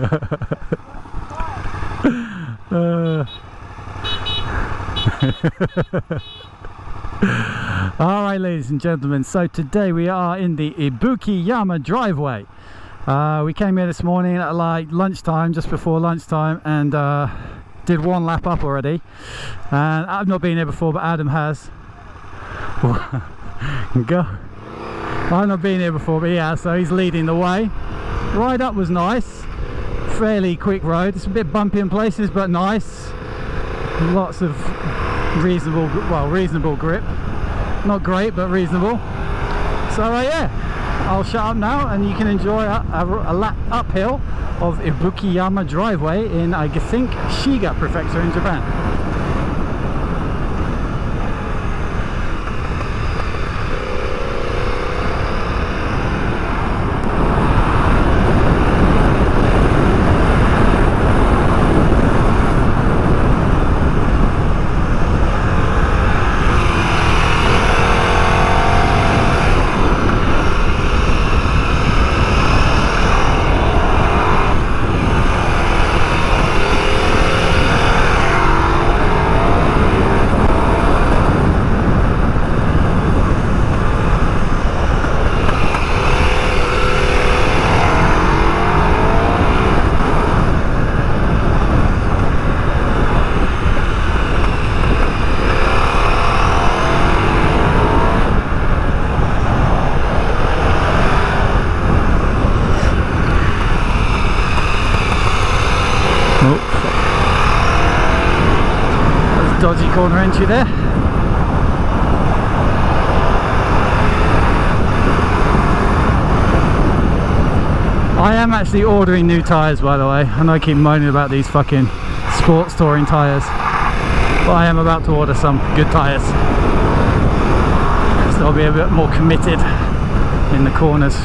All right, ladies and gentlemen, so today we are in the Ibukiyama driveway. We came here this morning at like lunchtime, just before lunchtime, and did one lap up already. And I've not been here before, but Adam has. Go. I've not been here before, but yeah, so he's leading the way. Ride up was nice, fairly quick road. It's a bit bumpy in places, but nice. Lots of reasonable grip. Not great, but reasonable. So yeah, I'll shut up now, and you can enjoy a lap uphill of Ibukiyama driveway in, I think, Shiga prefecture in Japan. Dodgy corner entry there. I am actually ordering new tyres, by the way. I know I keep moaning about these fucking sports touring tyres, but I am about to order some good tyres, so I'll be a bit more committed in the corners.